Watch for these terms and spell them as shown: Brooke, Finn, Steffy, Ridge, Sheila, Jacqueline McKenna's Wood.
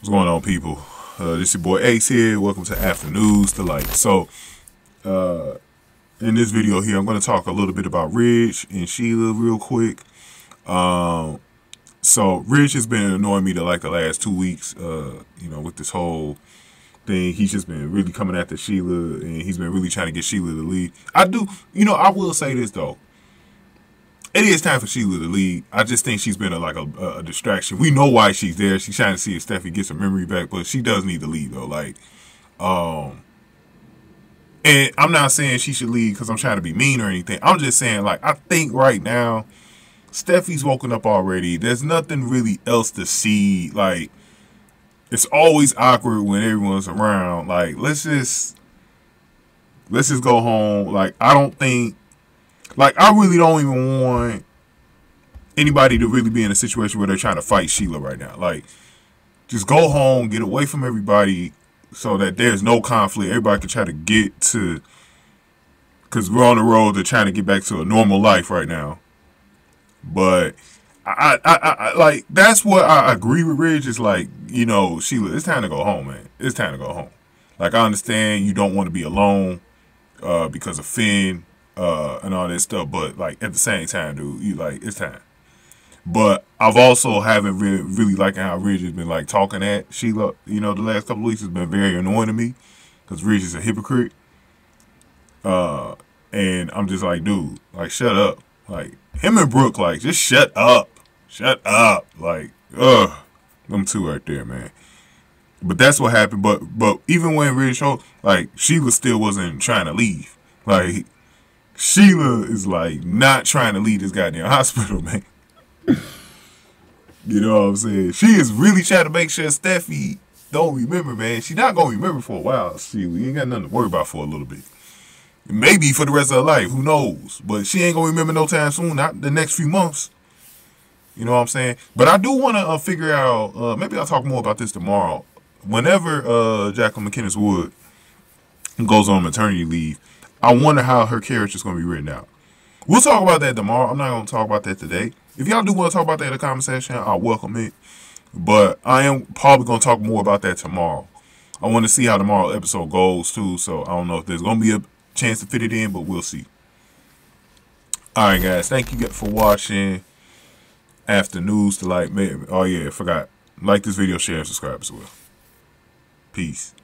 What's going on, people? This your boy Ace here. Welcome to Afternoons to Light. So, in this video here, I'm going to talk a little bit about Ridge and Sheila real quick. So Ridge has been annoying me the last 2 weeks, you know, with this whole thing. He's just been really coming after Sheila, and he's been really trying to get Sheila to leave. I will say this, though. It is time for Sheila to leave. I just think she's been a distraction. We know why she's there. She's trying to see if Steffy gets her memory back, but she does need to leave, though. And I'm not saying she should leave because I'm trying to be mean or anything. I'm just saying, I think right now, Steffy's woken up already. There's nothing really else to see. It's always awkward when everyone's around. Let's just go home. I don't think. I really don't even want anybody to really be in a situation where they're trying to fight Sheila right now. Just go home, get away from everybody so that there's no conflict. Everybody can try to get to, because we're on the road to trying to get back to a normal life right now. But that's what I agree with Ridge. It's you know, Sheila, it's time to go home, man. It's time to go home. I understand you don't want to be alone because of Finn. And all that stuff, but at the same time, dude, you it's time. But I've also haven't really liking how Ridge has been talking at Sheila. You know, the last couple of weeks has been very annoying to me because Ridge is a hypocrite. And I'm just dude, shut up. Him and Brooke, just shut up, them two right there, man. But that's what happened. But even when Ridge showed, Sheila still wasn't trying to leave, Sheila is not trying to leave this goddamn hospital, man. You know what I'm saying? She is really trying to make sure Steffy don't remember, man. She's not gonna remember for a while. Sheila, you ain't got nothing to worry about for a little bit. Maybe for the rest of her life, who knows? But she ain't gonna remember no time soon. Not the next few months. You know what I'm saying? But I do want to figure out. Maybe I'll talk more about this tomorrow. Whenever Jacqueline McKenna's Wood goes on maternity leave, I wonder how her character is going to be written out. We'll talk about that tomorrow. I'm not going to talk about that today. If y'all do want to talk about that in the comment section, I welcome it. But I am probably going to talk more about that tomorrow. I want to see how tomorrow's episode goes too. So I don't know if there's going to be a chance to fit it in, but we'll see. All right, guys. Thank you for watching Afternoons to Light. Oh yeah, I forgot. Like this video, share, and subscribe as well. Peace.